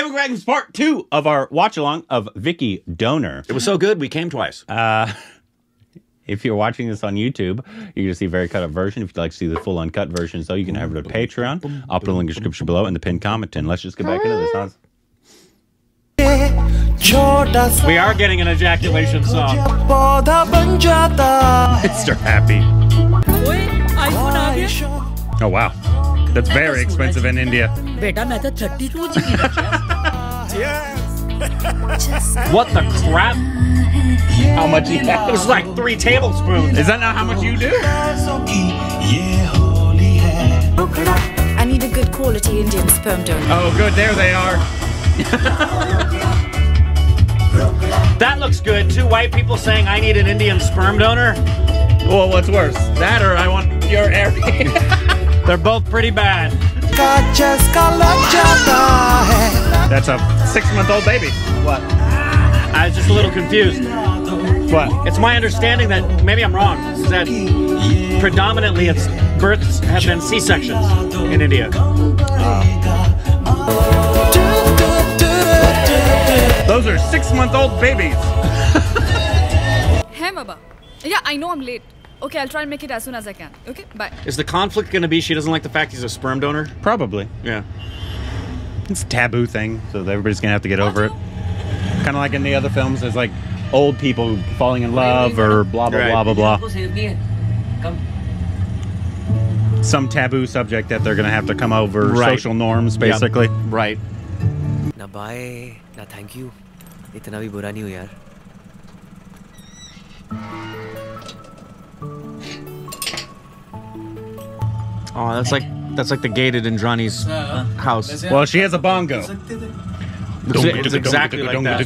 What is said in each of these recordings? Hammer Dragons Part 2 of our watch-along of Vicky Donor. It was so good, we came twice. If you're watching this on YouTube, you're going to see a very cut-up version. If you'd like to see the full uncut version, so you can head over to Patreon. I'll put a link in the description below and the pinned comment. And let's just get back into this, huh? We are getting an ejaculation song. Mr. Happy. Oh, wow. That's very expensive in India. What the crap? How much he had? It was like 3 tablespoons. Is that not how much you do? I need a good quality Indian sperm donor. Oh, good. There they are. That looks good. 2 white people saying, I need an Indian sperm donor. Well, what's worse? That or I want your air. They're both pretty bad. That's a 6-month-old baby. What? I was just a little confused. What? It's my understanding that, maybe I'm wrong, that predominantly it's births have been C-sections in India. Those are 6-month-old babies. Hey, Baba. Yeah, I know I'm late. Okay, I'll try and make it as soon as I can. Okay, bye. Is the conflict going to be she doesn't like the fact he's a sperm donor? Probably. Yeah. It's a taboo thing, so everybody's going to have to get over it. Kind of like in the other films, there's like old people falling in love or blah, blah, blah, blah, blah, blah. Some taboo subject that they're going to have to come over. Right. Social norms, basically. Yep. Right. Na bye, na thank you. Itna bhi bura nahi hu yaar. Oh, that's like the gate at Indrani's house. Well, she has a bongo. It's exactly like that.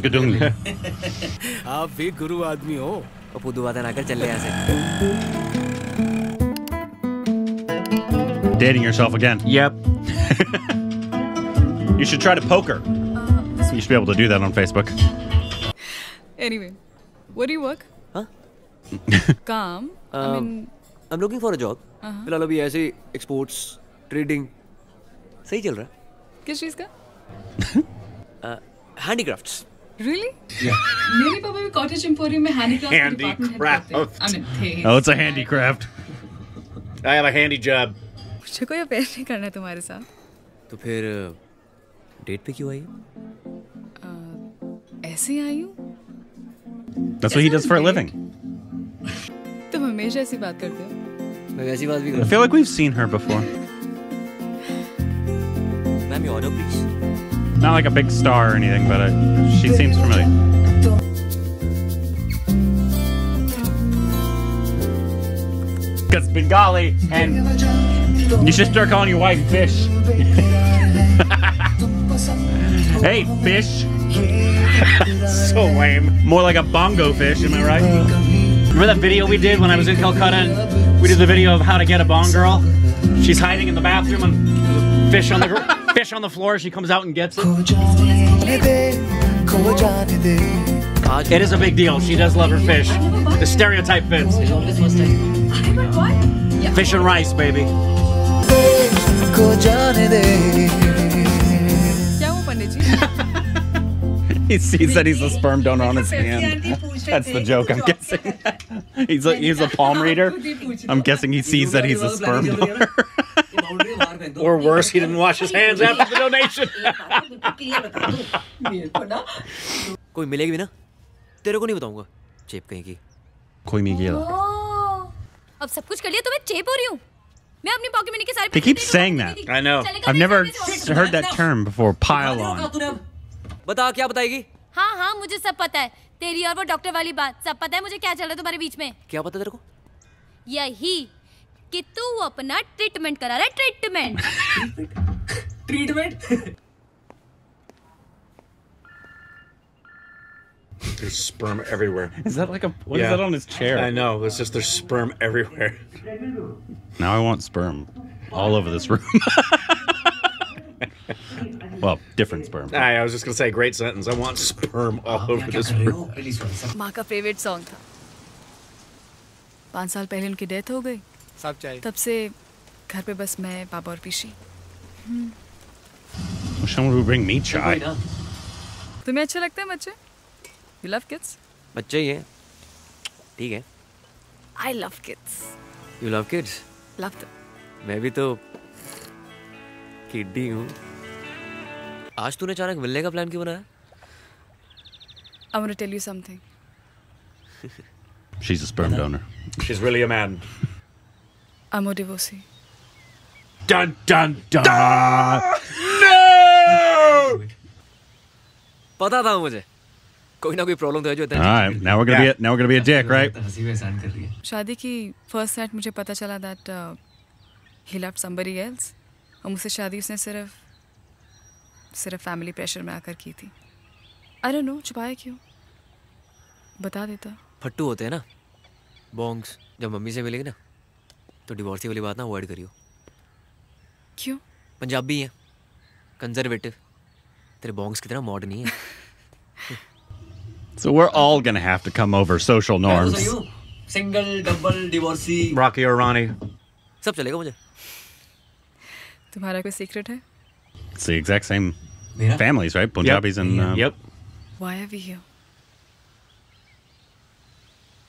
Dating yourself again. Yep. You should try to poke her. You should be able to do that on Facebook. Anyway, where do you work? Huh? Calm. I mean, I'm looking for a job. फिलहाल अभी ऐसे ही exports trading सही चल रहा है। किस चीज का? Handicrafts. Really? Yeah. मेरे पापा भी cottage emporium में handicraft. Oh, it's a handicraft. I have a handy job. मुझे कोई अफेयर नहीं करना तुम्हारे साथ। तो फिर date पे क्यों आई हो? ऐसे आई हो? That's what he does for a living. तुम हमेशा ऐसी बात करते हो। I feel like we've seen her before. Ma'am, your order, please. Not like a big star or anything, but she seems familiar. Because Bengali and... You should start calling your wife Fish. Hey, Fish. So lame. More like a bongo fish, am I right? Remember that video we did when I was in Calcutta? We did the video of how to get a bong girl. She's hiding in the bathroom and fish on the floor. She comes out and gets it. It is a big deal. She does love her fish. The stereotype fits. Fish and rice, baby. He sees that he's a sperm donor on his hand. That's the joke, I'm guessing. He's a palm reader. I'm guessing he sees that he's a sperm donor. Or worse, he didn't wash his hands after the donation. कोई मिलेगी ना? तेरे को नहीं बताऊँगा. चेप कहीं की. कोई मिलेगी ना? अब सब कुछ कर लिया तो मैं चेप हो रही हूँ. They keep saying that. I know. I've never heard that term before. Pile on. बता क्या बताएगी? हाँ हाँ मुझे सब पता है तेरी और वो डॉक्टर वाली बात सब पता है मुझे क्या चल रहा है तुम्हारे बीच में क्या पता तेरे को यही कि तू अपना ट्रीटमेंट करा रहा है treatment There's sperm everywhere. Is that like a what is that on his chair? I know it's just there's sperm everywhere. Now I want sperm all over this room. Well, different sperm. I was just going to say, great sentence. I want sperm all over this room. Ma's favorite song tha. 5 years pehle unki death ho gayi. Sab chahiye. Tab se ghar pe bas main, baba aur Pishi. Someone will bring me chai. तुम्हें अच्छे लगते हैं बच्चे? You love kids? बच्चे ही हैं, ठीक है. I love kids. You love kids? Love them. मैं भी तो किड्डी हूँ. आज तूने अचानक मिलने का प्लान क्यों बनाया? I'm gonna tell you something. She's a sperm donor. She's really a man. I'm a divorcee. Dun dun dun. No! पता था मुझे. कोई ना कोई problem तो है जो इतना. All right, now we're gonna be a dick, right? शादी की first night मुझे पता चला that he loved somebody else. और मुझसे शादी उसने सिर्फ family pressure में आकर की थी. I don't know छुपाया क्यों? बता देता. फट्टू होते हैं ना, बॉन्ग्स. जब मम्मी से मिलेगी ना, तो डिवोर्सी वाली बात ना अवॉइड करियो. क्यों? पंजाबी है, कंजर्वेटिव. तेरे बॉन्ग्स की तरह मॉडर्न नहीं है. So we're all gonna have to come over social norms. Single, double, divorcee. Rocky or Rani. सब चलेगा मुझे. तुम्हारा कोई सीक्रेट है? It's the exact same families, right? Punjabis and. Yep. Why are we here?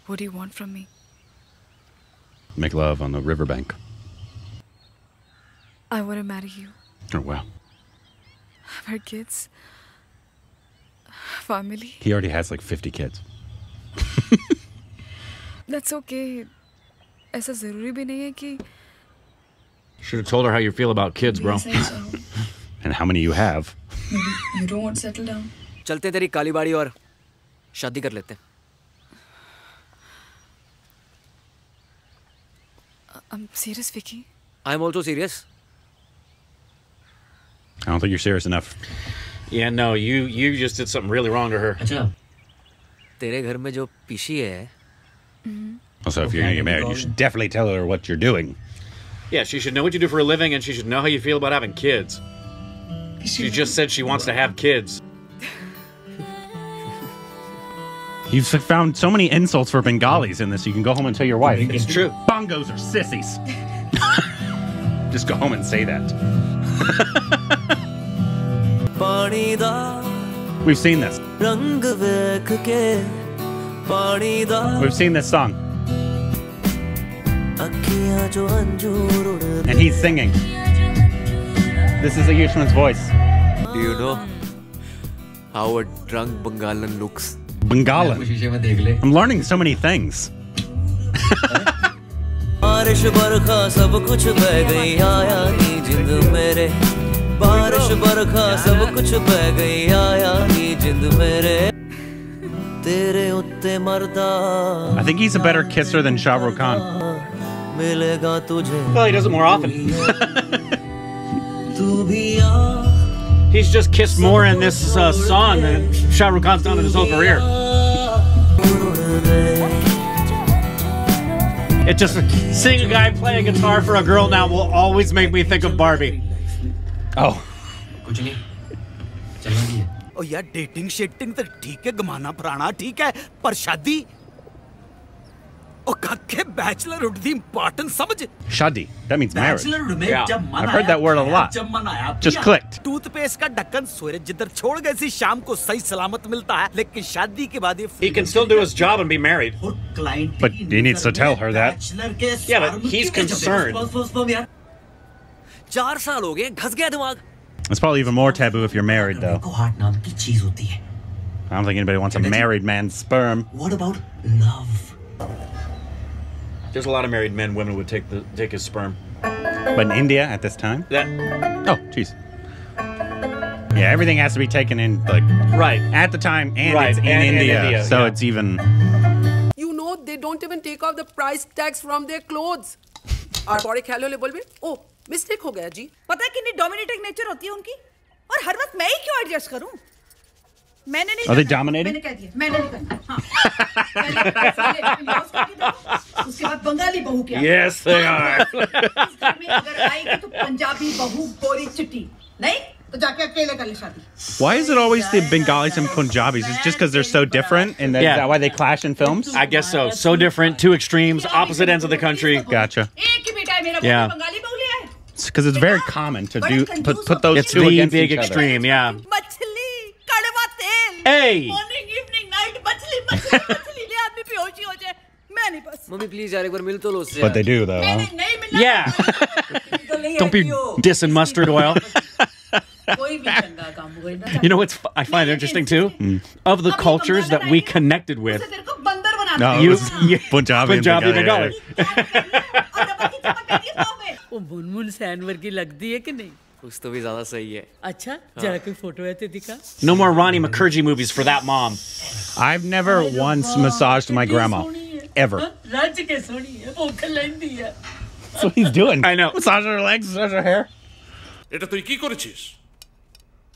What do you want from me? Make love on the riverbank. I want to marry you. Oh, wow. I've had kids. Family. He already has like 50 kids. That's okay. ऐसा ज़रूरी भी नहीं है कि. Should have told her how you feel about kids, bro. And how many you have. You don't want to settle down. चलते तेरी काली बाड़ी और शादी कर लेते हैं. I'm serious, Vicky. I'm also serious. I don't think you're serious enough. Yeah, no, you just did something really wrong to her. अच्छा. तेरे घर में जो पीशी है. Also, if you're gonna get married, you should definitely tell her what you're doing. Yeah, she should know what you do for a living, and she should know how you feel about having kids. She just said she wants to have kids. You've found so many insults for Bengalis in this. You can go home and tell your wife. It's true. Bongos are sissies. Just go home and say that. We've seen this. We've seen this song. And he's singing. This is a Ayushman's voice. Do you know how a drunk Bengalan looks? Bengalan. I'm learning so many things. I think he's a better kisser than Shah Rukh Khan. Well, he does it more often. He's just kissed more in this song than Shah Rukh Khan's done in his whole career. It just seeing a guy play a guitar for a girl now will always make me think of Barbie. Oh. Oh yeah, dating, shitting, तो ठीक है, गमाना पुराना ठीक है, पर शादी. Oh, kakke bachelor ud the important samajh. Shadi, that means marriage. Bachelor mein jab mana. I've heard that word a lot. Jab mana aaya. Just clicked. Toothpaste ka dhakkan suraj jidhar chhod gaye si shaam ko sahi salamat milta hai, lekin shaadi ke baad ye. He can still do his job and be married. But he needs to tell her that. Yeah, but he's concerned. 4 saal ho gaye, ghas gaya dimag. It's probably even more taboo if you're married though. I don't think anybody wants a married man's sperm. What about love? There's a lot of married men, women would take his sperm. But in India at this time? That. Oh, jeez. Yeah, everything has to be taken in, like, right at the time, and right. It's in and India, so yeah. It's even. You know, they don't even take off the price tags from their clothes. Our body hello label bhi. Oh, mistake ho gaya ji. Pata hai ki nahi dominating nature hoti hai unki. Aur har waqt main hi kyun adjust karu? Maine nahi. Are they dominating? Maine keh diya. Maine nahi karna. Ha. Yes, they are. Why is it always the Bengalis and Punjabis? It's just because they're so different, and is that why they clash in films? I guess so. So different, two extremes, opposite ends of the country. Gotcha. Yeah. because it's very common to do put those it's two the against big each extreme, other. Yeah. Hey. Morning, evening, night, but they do though. Huh? Yeah. Don't be dissing mustard oil. You know what's I find interesting too? Mm. Of the cultures that we connected with, no, you Punjabi Bengali. No more Rani Mukherjee movies for that mom. I've never once massaged my grandma. Ever. That's what he's doing. I know. Massage her legs, massage her hair.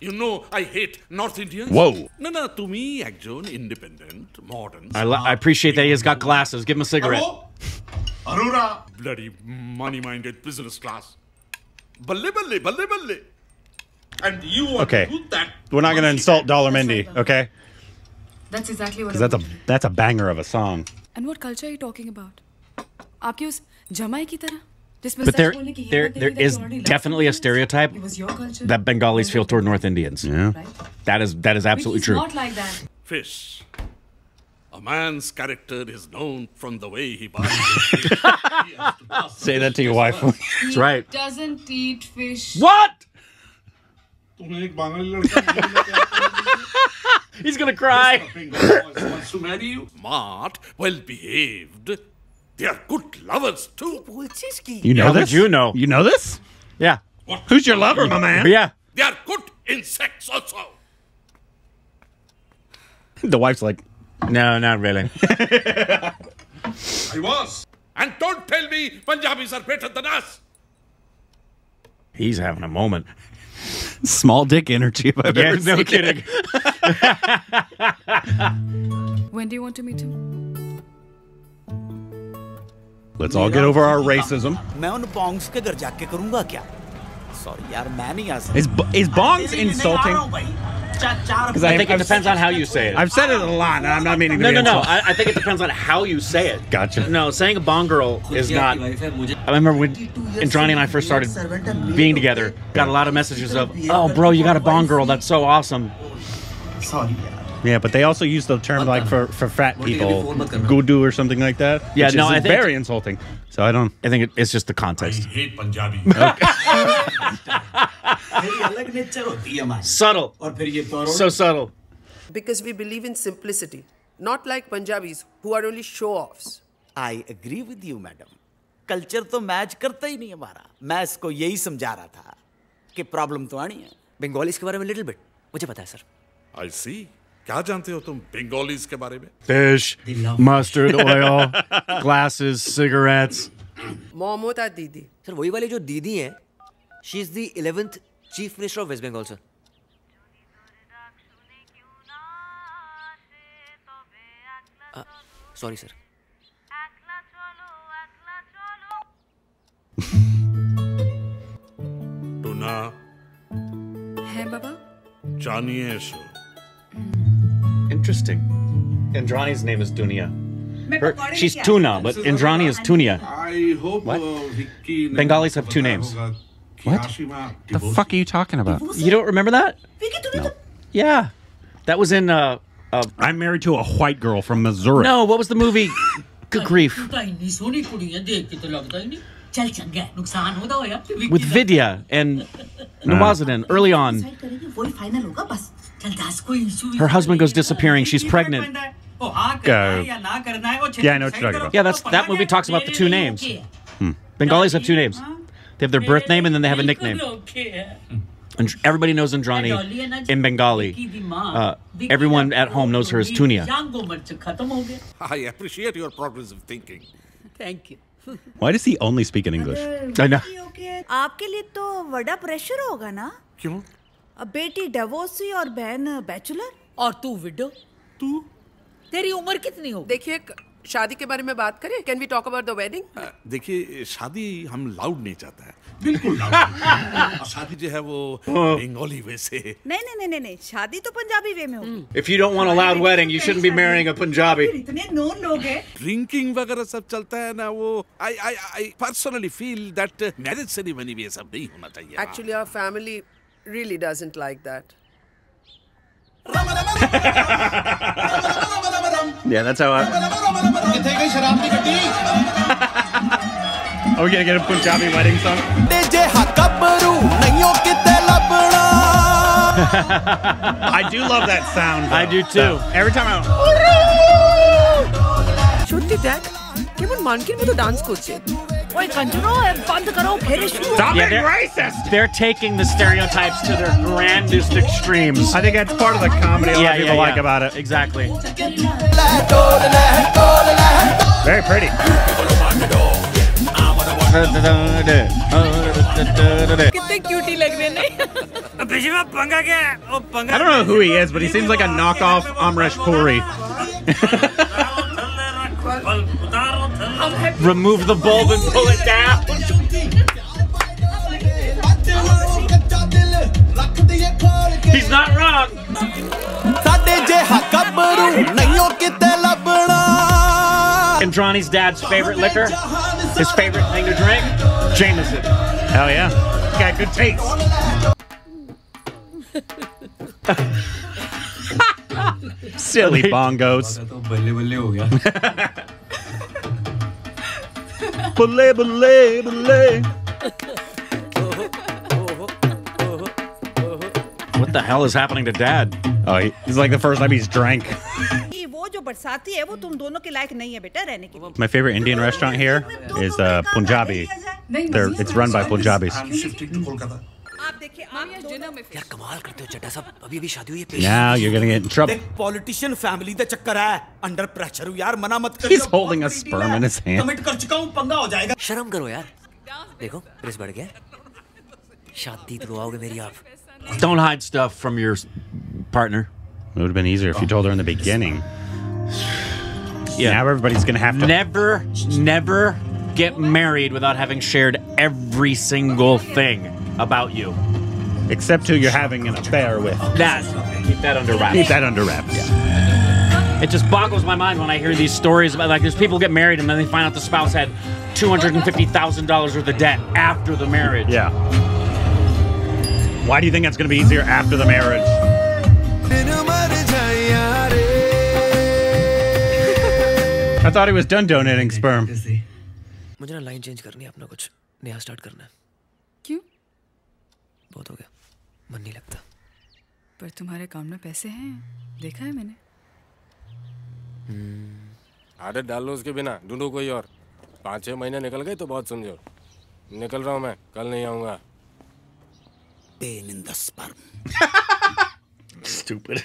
You know, I hate North Indians. Whoa. No, to me, actually, independent, modern. I appreciate that he has got glasses. Give him a cigarette. Arora. Bloody money-minded business class. Balle. And you want to do that. We're not going to insult Dollar Mindy, okay? That's exactly what I mean. Because that's a banger of a song. And what culture are you talking about? But there is definitely a stereotype that Bengalis feel toward North Indians. Yeah. Right? That is absolutely true. Not like that. Fish. A man's character is known from the way he buys fish. Say that to your wife. That's right. He doesn't eat fish. What? He's going to cry. Wants to marry you. Smart, well-behaved. They are good lovers, too. You know this? You know this? Yeah. What? Who's your lover, my man? Yeah. They are good insects also. The wife's like, no, not really. I was. And don't tell me Punjabis are better than us. He's having a moment. Small dick energy, if I've ever seen. No kidding. When do you want to meet him? Let's all get over our racism. Is bongs insulting? Because I think it depends on how you say it. I've said it a lot, and I'm not meaning to be insulting. No. I think it depends on how you say it. Gotcha. No, saying a bong girl is not... I remember when Indrani and I first started being together, got a lot of messages of, oh, bro, you got a bong girl. That's so awesome. Sorry, yeah, but they also use the term like for fat people, gudu or something like that. Yeah, which is very insulting. So I don't. I think it's just the context. I hate Punjabi. Okay. Subtle. So subtle. Because we believe in simplicity, not like Punjabis who are only show-offs. I agree with you, madam. Culture to match karta hi nahi hamara. Main isko yahi samjha raha tha ki problem to aani hai. Bengalis ke bare mein little bit. Mujhe pata hai, sir. I see. Kya jante ho tum Bengalis ke bare mein? Fish, mustard oil, glasses, cigarettes. Momota Didi. Sir, wohi wali jo Didi hai, she is the 11th Chief Minister of West Bengal, sir. Sorry, sir. Tuna. Hey, Baba. Chaniye sir. Interesting. Indrani's name is Tunia. She's Tuna, but Indrani is Tunia. I hope what? Bengalis have two names. What? The fuck are you talking about? You don't remember that? No. Yeah. That was in... I'm married to a white girl from Missouri. No, what was the movie? Good grief. With Vidya and Nawazuddin early on. Her husband goes disappearing. She's pregnant. Yeah, I know what you're talking about. Yeah, that movie talks about the two names. Hmm. Bengalis have two names. They have their birth name and then they have a nickname. And everybody knows Indrani in Bengali. Everyone at home knows her as Tunia. I appreciate your progressive thinking. Thank you. Why does he only speak in English? I know. आपके लिए तो बड़ा pressure होगा ना? क्यों? बेटी divorce हुई और बहन bachelor और तू widow? तू? तेरी उम्र कितनी हो? देखिए शादी के बारे में बात करें? Can we talk about the wedding? देखिए शादी हम loud नहीं चाहते हैं। बिल्कुल loud। शादी जो है वो बंगाली वे से। नहीं नहीं नहीं नहीं शादी तो पंजाबी वे में होगी। If you don't want a loud wedding, you shouldn't be marrying a Punjabi। इतने known लोग हैं। Drinking वगैरह सब चलता है ना वो। I personally feel that marriage ceremony भी सब नहीं होना चाहिए। Actually our family really doesn't like that. Yeah, that's how I. Are we gonna get a Punjabi wedding song? I do love that sound. Though. I do too. So, every time I. Shooty dad, even mankin mein to dance koche. Oi kanjuro, band karo, phir shuru. Stop being racist. They're taking the stereotypes to their grandest extremes. I think that's part of the comedy a lot of people like about it. Exactly. Very pretty. I don't know who he is, but he seems like a knockoff Amrish Puri. Remove the bulb and pull it down. He's not wrong. Indrani's dad's favorite liquor, his favorite thing to drink, Jameson. Hell yeah. Got good taste. Silly bongos. Belay, belay, belay. What the hell is happening to Dad? Oh, he's like the first time he's drank. My favorite Indian restaurant here is Punjabi. It's run by Punjabis. Now you're gonna get in trouble. Politician family da chakkar hai. Under pressure ho yaar, mana mat karo. He's holding a sperm in his hand. Commit kar chuka hu, panga ho jayega. Sharam karo yaar. Dekho, press badh gaya. Shaadi dilwaoge meri aap. Don't hide stuff from your partner. It would have been easier if you told her in the beginning. Yeah. Now everybody's gonna have to. Never get married without having shared every single thing about you. Except who you're having an affair with. That. Keep that under wraps. Keep that under wraps. Yeah. It just boggles my mind when I hear these stories about, like, there's people get married and then they find out the spouse had $250,000 worth of debt after the marriage. Yeah. Why do you think that's going to be easier after the marriage? I thought he was done donating sperm. बहुत हो गया मन नहीं लगता पर तुम्हारे काम में पैसे हैं देखा है मैंने आदत डाल लो उसके बिना ढूंढो कोई और 5-6 महीने निकल गए तो बहुत समझो निकल रहा हूं मैं कल नहीं आऊंगा pain in the sperm stupid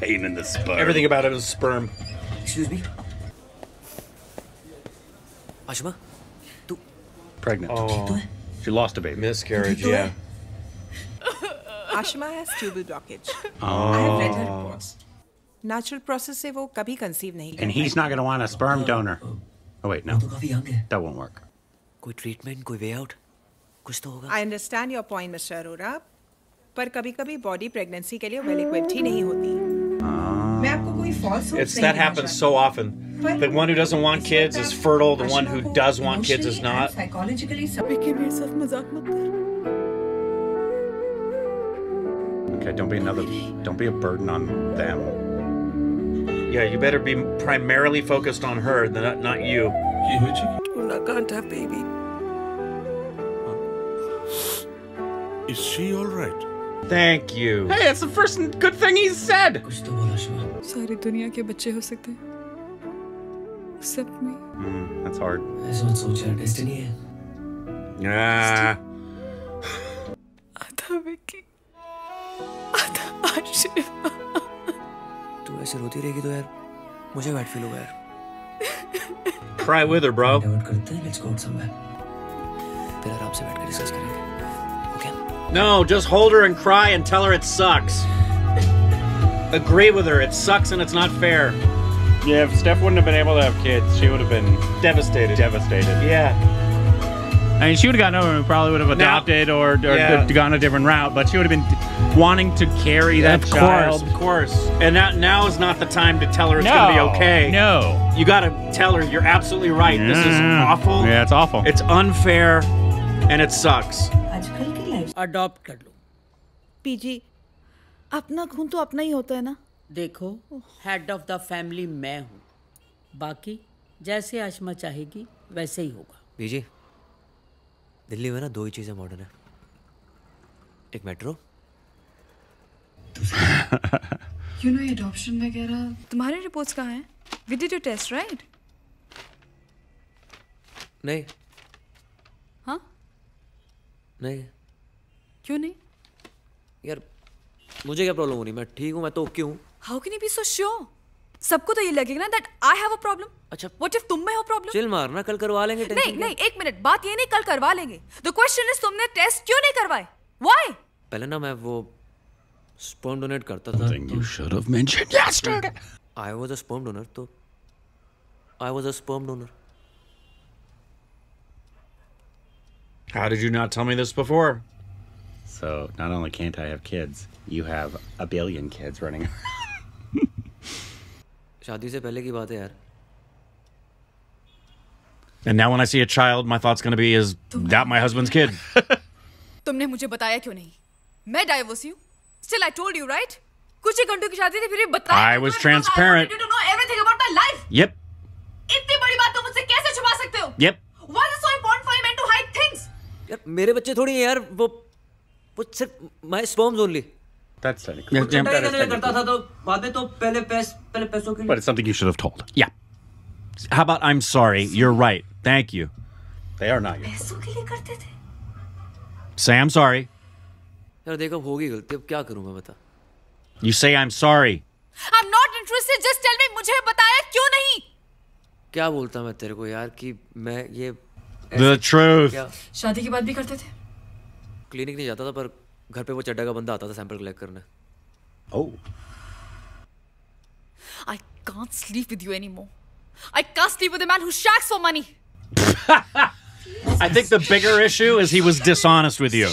pain in the sperm everything about it is sperm excuse me Ashima तू प्रेग्नेंट तो है She lost a baby. Miscarriage, yeah. Ashima has tubal blockage. I have read her reports. Natural process se wo kabhi conceive nahi. And he's not going to want a sperm donor. Oh wait, no. That won't work. Koi treatment, koi way out. Kuch to hoga. I understand your point, Mr. Arora. Par kabhi-kabhi body pregnancy ke liye well equipped hi nahi hoti. Main aapko koi false hope nahi. It's that happens so often. The one who doesn't want kids is fertile. The one who does want kids is not. Psychologically, okay, don't be a burden on them. Yeah, you better be primarily focused on her, not you. I'm not going to have baby. Is she all right? Thank you. Hey, that's the first good thing he's said. Sorry, Tunia ke bachche ho sakte hain. Accept me. That's hard. Destiny. Yeah. Adha Vicky. Adha Ashima. Tu aise roti rahegi to yaar mujhe bad feel hoga yaar. Cry with her, bro. Let's go somewhere. Phir aap se baith ke discuss karenge. Okay? No, just hold her and cry and tell her it sucks. agree with her. It sucks and it's not fair. Yeah, if Steph wouldn't have been able to have kids, she would have been devastated. Yeah. I mean, she would have gotten over and probably would have adopted or gone a different route, but she would have been wanting to carry that child. Of course. And that now is not the time to tell her it's going to be okay. No. You got to tell her you're absolutely right. Yeah. This is awful. Yeah, it's awful. It's unfair and it sucks. Adopt kar lo. PG, apna khoon to apna hi hota hai na. Dekho, head of the family main hoon. Baaki, jaise Ashima chahegi, वैसे ही होगा. PG, Delhi में ना दो ही चीजें modern है, एक metro. You know ये adoption वगैरह. तुम्हारे reports कहाँ हैं? We did your test, right? नहीं. हाँ? नहीं. क्यों नहीं? यार मुझे क्या प्रॉब्लम हो रही, मैं ठीक हूँ, मैं तो ओके हूँ. How can you be so sure? सबको तो ये लगेगा ना that I have a problem. अच्छा. What if तुम में हो problem? चिल मार ना, कल करवा लेंगे. नहीं नहीं, एक मिनट, बात ये नहीं कल करवा लेंगे. The question is तुमने टेस्ट क्यों नहीं करवाए? Why? पहले ना मैं वो sperm donate करता था. You should have mentioned yesterday. I was a sperm donor, तो I was a sperm donor. How did you not tell me this before? So not only can't I have kids, you have a billion kids running around. शादी से पहले की बात है यार. And now when I see a child, my thought's going to be is that my husband's kid. तुमने मुझे बताया क्यों नहीं? मैं divorced हूँ. Still I told you, right? कुछ ही घंटों की शादी थी, फिर भी बताया. I was transparent. You don't know everything about my life. Yep. इतनी बड़ी बात तुम मुझसे कैसे छुपा सकते हो? Yep. Why is it so important for men to hide things? यार मेरे बच्चे थोड़ी हैं यार, वो But sir, my sperms only. That's funny. Yeah, but it's something you should have told. Yeah. How about I'm sorry? You're right. Thank you. They are not your fault. Say I'm sorry. You say I'm sorry. I'm not interested. Just tell me. मुझे बताया क्यों नहीं? क्या बोलता मैं तेरे को यार कि मैं ये. The truth. शादी के बाद भी करते थे. क्लिनिक नहीं जाता था पर घर पे वो चड्डा का बंदा आता था सैंपल कलेक्ट करने. Oh. I can't sleep with you anymore. I can't sleep with a man who shacks for money. I think the bigger issue is he was dishonest with you.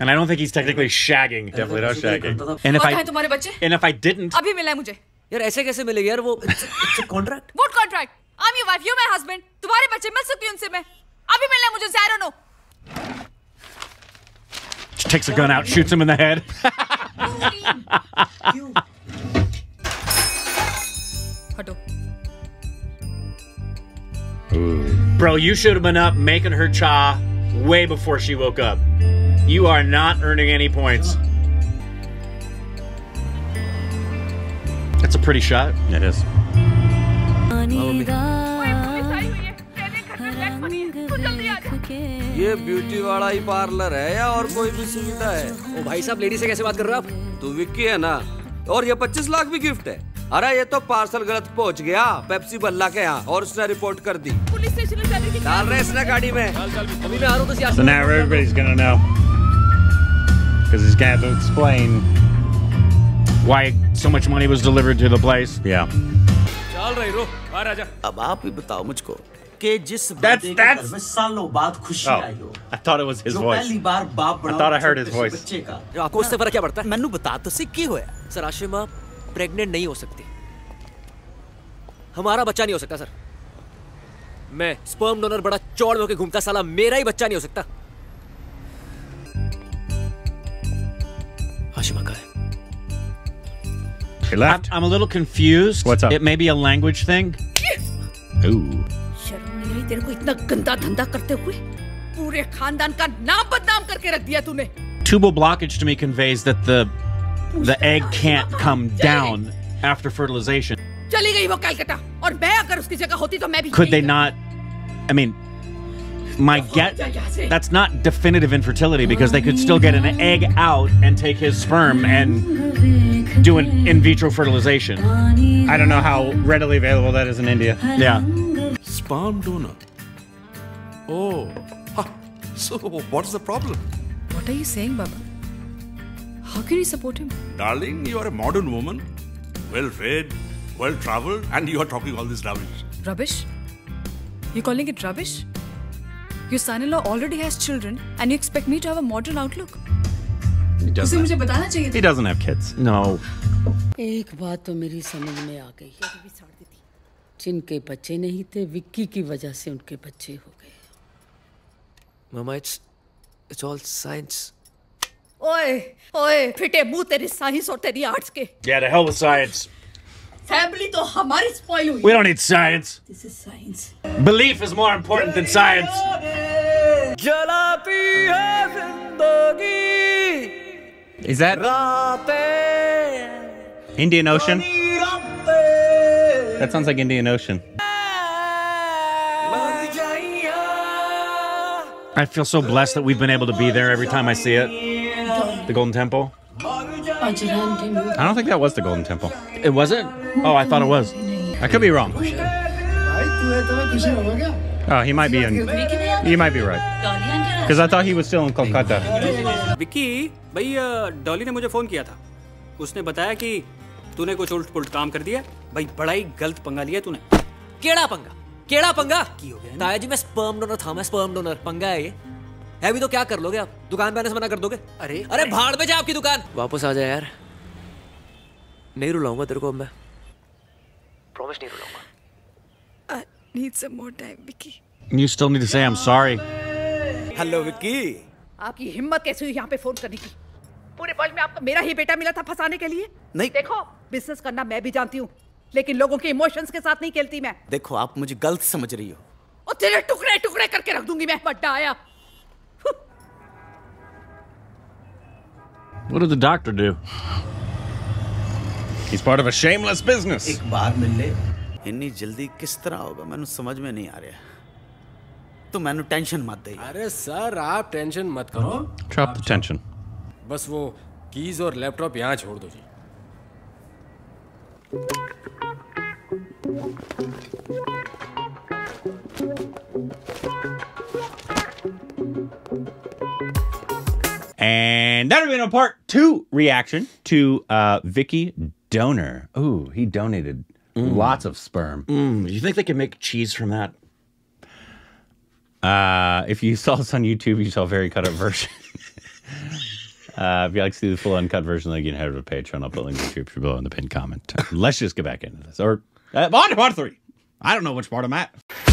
And I don't think he's technically shagging. Definitely not shagging. And if I didn't. अभी मिला है मुझे. यार ऐसे कैसे मिलेगी यार वो? It's a contract. What contract? I'm your wife, you're my husband. तुम्हारे बच्चे मिल सकती हैं उनसे मैं. अभी मिलना है मुझे ज़ाहिर हो. She takes a gun out, shoots him in the head. Bro, you should have been up making her cha way before she woke up. You are not earning any points. That's a pretty shot. It is. ये beauty वाला ही parlour है या और कोई भी सुविधा है? ओ भाई साहब, लेडी से कैसे बात कर रहे हो आप? तू विक्की है ना, और ये 25 लाख भी गिफ्ट है. अरे ये तो पार्सल गलत पहुंच गया पेप्सी बल्ला के यहाँ और उसने रिपोर्ट कर दी. पुलिस स्टेशन में जाने की डाल रहे इसने गाड़ी में. अभी मैं आ रहा हूँ तो सियासत. So now everybody's gonna know, because he's gonna have to explain why so much money was delivered to the place. Yeah. चल रही रो, आ राजा. अब आप ही बताओ मुझको. That's... Oh, I thought it was his voice. I thought I heard his voice. आपको उससे फर्क क्या पड़ता है? मैंने बता तो सिक की होया. सर आशिमा प्रेग्नेंट नहीं हो सकती. हमारा बच्चा नहीं हो सकता सर. मैं स्पर्म डोनर बड़ा चौड़ में होके घूमता, साला मेरा ही बच्चा नहीं हो सकता. आशिमा का है. She left. I'm a little confused. What's up? It may be a language thing. Ooh. तेरे को इतना गंदा धंधा करते हुए पूरे खानदान का नाम बदनाम करके रख दिया तूने. Tubal blockage to me conveys that the egg can't come down after fertilization. चली गई वो कलकत्ता और मैं अगर उसकी जगह होती तो मैं भी. Could they not? I mean, my get that's not definitive infertility because they could still get an egg out and take his sperm and do an in vitro fertilization. I don't know how readily available that is in India. Yeah. Sperm donor. Oh, so what's the problem? What are you saying, Baba? How can you support him? Darling, you are a modern woman. Well-read, well-traveled, and you are talking all this rubbish. Rubbish? You're calling it rubbish? Your son-in-law already has children and you expect me to have a modern outlook? He doesn't have, kids. No. एक बात तो मेरी समझ में आ गई। जिनके बच्चे नहीं थे, विक्की की वजह से उनके बच्चे हो गए। Mama, it's all science. Oye, oye, फिटे मुँह तेरे science और तेरी arts के। Yeah, the hell with science. Family तो हमारी spoil हुई। We don't need science. This is science. Belief is more important than science. Is that Indian Ocean? That sounds like Indian Ocean. I feel so blessed that we've been able to be there every time I see it. The Golden Temple. I don't think that was the Golden Temple. It wasn't? Oh, I thought it was. I could be wrong. Oh, he might be in. You might be right. Because I thought he was still in Kolkata. Vicky, bhai, Dolly ne mujhe phone kiya tha. Usne bataya ki tune kuch ult-pult kaam kar diya. Bhai, bada hi galt panga liya tune. Keda panga? Keda panga? Ki ho gaya? Taya ji, main sperm donor tha, main sperm donor. Panga hai ye. Hai bhi to kya kar loge aap? Dukaan pe aane se mana kar doge? Arey, arey, bhaad pe ja aapki dukaan. Wapas aa ja yaar. Nahi rulaunga tere ko ab main. Promise nahi rulaunga. I need some more time, Vicky. You still need to say I'm sorry. Hello, Vicky. आपकी हिम्मत कैसे हुई यहाँ पे phone करने की? पूरे world में आपका मेरा ही बेटा मिला था फंसाने के लिए? नहीं। देखो, बिजनेस करना मैं भी जानती हूँ, लेकिन लोगों के इमोशंस के साथ नहीं खेलती मैं। देखो, आप मुझे गलत समझ रही हो। और तेरे टुकड़े टुकड़े करके रख दूंगी मैं, बड्डा आया। What did the doctor do? He's part of a shameless business. एक बार मिलने इतनी जल्दी किस तरह होगा? मैंने समझ में नहीं आ रहा। तो मैंने टेंशन मत दे। अरे सर, आप टेंशन मत करो। Drop the tension. बस वो कीज और लैपटॉप यहाँ छोड़ दो जी। And that'll be a part 2 reaction to Vicky Donor. Ooh, he donated lots of sperm. You think they can make cheese from that? If you saw this on YouTube, you saw a very cut-up version. If you like to see the full uncut version, then you can head over to Patreon. I'll put a link to YouTube below in the pinned comment. Let's just get back into this. Or, part 3. I don't know which part I'm at.